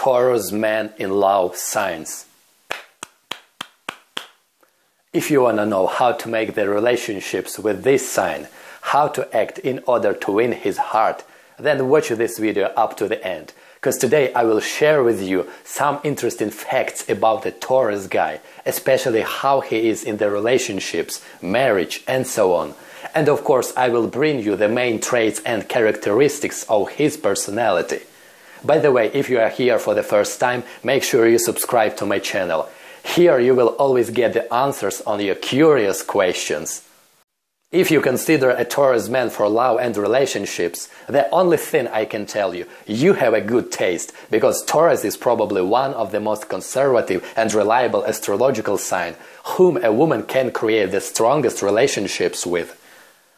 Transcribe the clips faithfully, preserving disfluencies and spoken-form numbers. Taurus man in love signs. If you want to know how to make the relationships with this sign, how to act in order to win his heart, then watch this video up to the end, because today I will share with you some interesting facts about the Taurus guy, especially how he is in the relationships, marriage and so on. And of course I will bring you the main traits and characteristics of his personality. By the way, if you are here for the first time, make sure you subscribe to my channel. Here you will always get the answers on your curious questions. If you consider a Taurus man for love and relationships, the only thing I can tell you, you have a good taste, because Taurus is probably one of the most conservative and reliable astrological sign, whom a woman can create the strongest relationships with.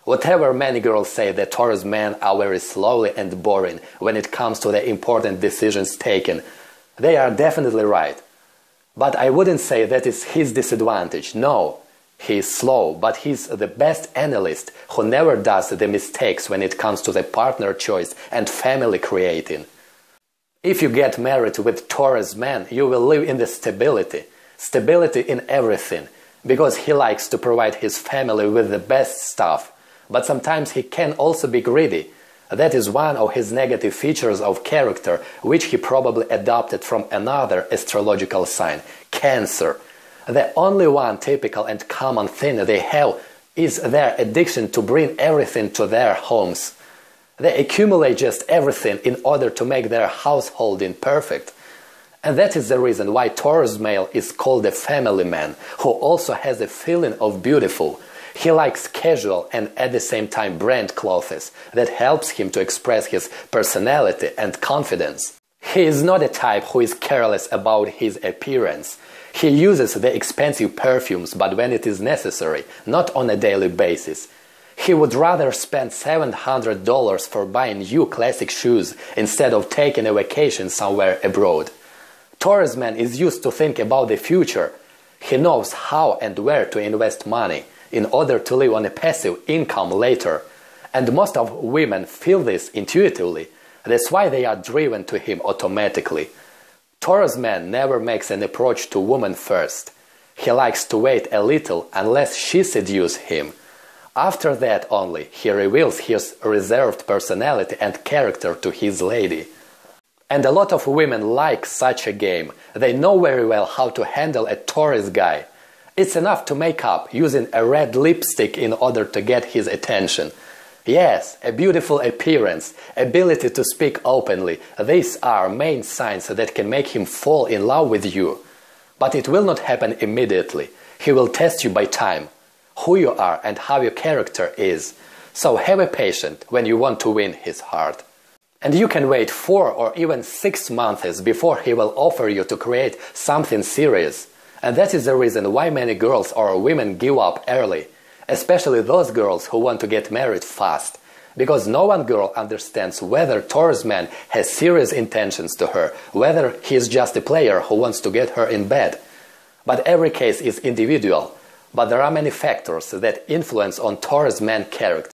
Whatever many girls say that Taurus men are very slowly and boring when it comes to the important decisions taken, they are definitely right. But I wouldn't say that is his disadvantage, no. He is slow, but he's the best analyst who never does the mistakes when it comes to the partner choice and family creating. If you get married with Taurus man, you will live in the stability. Stability in everything, because he likes to provide his family with the best stuff. But sometimes he can also be greedy. That is one of his negative features of character, which he probably adopted from another astrological sign, Cancer. The only one typical and common thing they have is their addiction to bring everything to their homes. They accumulate just everything in order to make their householding perfect. And that is the reason why Taurus male is called a family man, who also has a feeling of beautiful. He likes casual and at the same time brand clothes that helps him to express his personality and confidence. He is not a type who is careless about his appearance. He uses the expensive perfumes, but when it is necessary, not on a daily basis. He would rather spend seven hundred dollars for buying new classic shoes instead of taking a vacation somewhere abroad. Taurus man is used to think about the future. He knows how and where to invest money in order to live on a passive income later. And most of women feel this intuitively. That's why they are driven to him automatically. Taurus man never makes an approach to woman first. He likes to wait a little unless she seduces him. After that only, he reveals his reserved personality and character to his lady. And a lot of women like such a game. They know very well how to handle a Taurus guy. It's enough to make up using a red lipstick in order to get his attention. Yes, a beautiful appearance, ability to speak openly, these are main signs that can make him fall in love with you. But it will not happen immediately. He will test you by time, who you are and how your character is. So have a patience when you want to win his heart. And you can wait four or even six months before he will offer you to create something serious. And that is the reason why many girls or women give up early. Especially those girls who want to get married fast, because no one girl understands whether Taurus man has serious intentions to her, whether he is just a player who wants to get her in bed. But every case is individual, but there are many factors that influence on Taurus man character.